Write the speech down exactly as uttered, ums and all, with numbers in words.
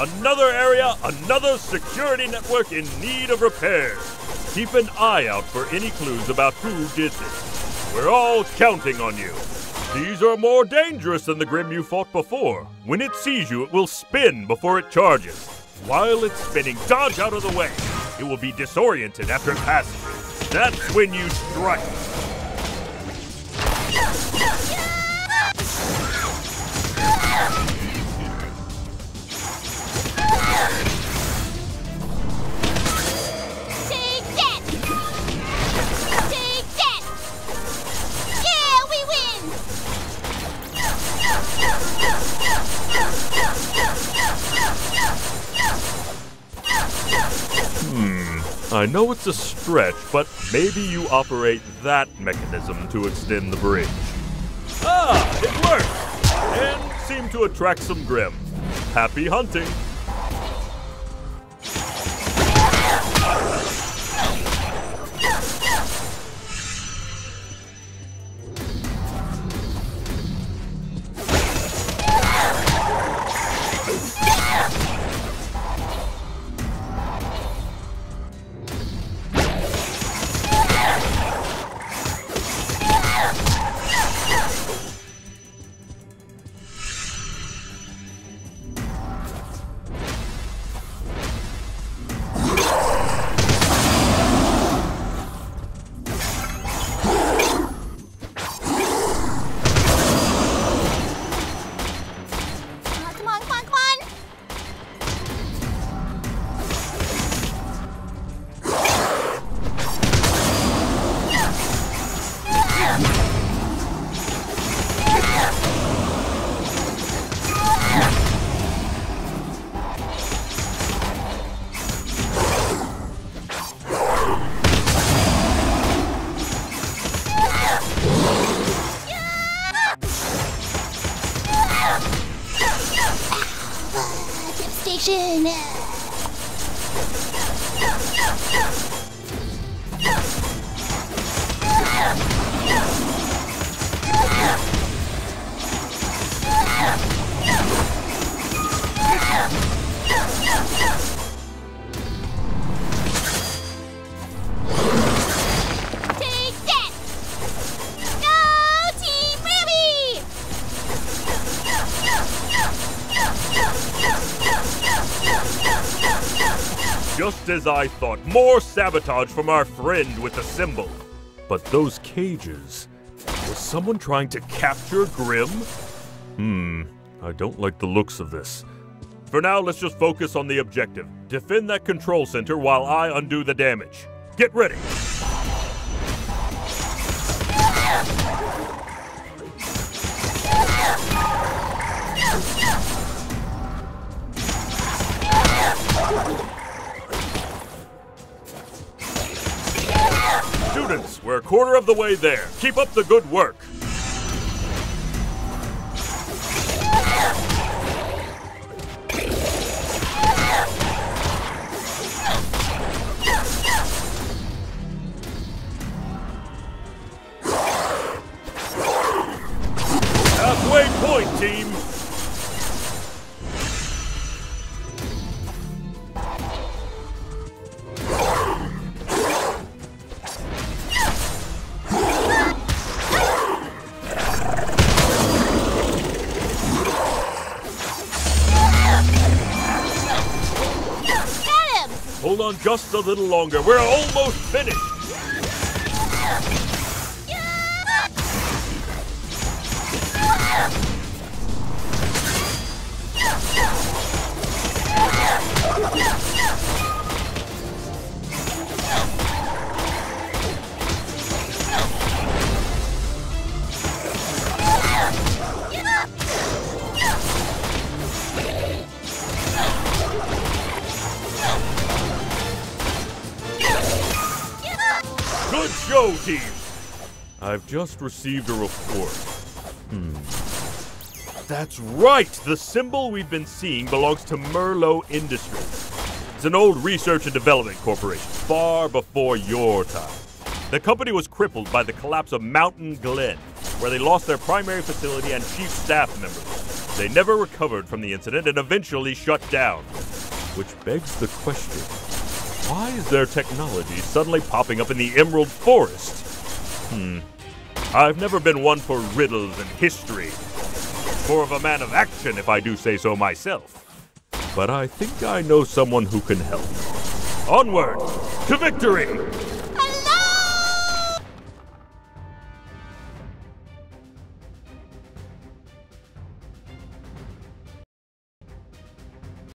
Another area, another security network in need of repairs. Keep an eye out for any clues about who did this. We're all counting on you. These are more dangerous than the Grim you fought before. When it sees you, it will spin before it charges. While it's spinning, dodge out of the way. It will be disoriented after it passes. That's when you strike. Hmm, I know it's a stretch, but maybe you operate that mechanism to extend the bridge. Ah, it worked! And seemed to attract some Grim. Happy hunting! Station. Just as I thought, more sabotage from our friend with the symbol. But those cages, was someone trying to capture Grim? Hmm, I don't like the looks of this. For now, let's just focus on the objective. Defend that control center while I undo the damage. Get ready. Students, we're a quarter of the way there. Keep up the good work. Halfway point, team. Hold on just a little longer. We're almost finished. Good show, team! I've just received a report. Hmm. That's right! The symbol we've been seeing belongs to Merlot Industries. It's an old research and development corporation, far before your time. The company was crippled by the collapse of Mountain Glen, where they lost their primary facility and chief staff members. They never recovered from the incident and eventually shut down. Which begs the question, why is their technology suddenly popping up in the Emerald Forest? Hmm. I've never been one for riddles and history. More of a man of action, if I do say so myself. But I think I know someone who can help. Onward to victory!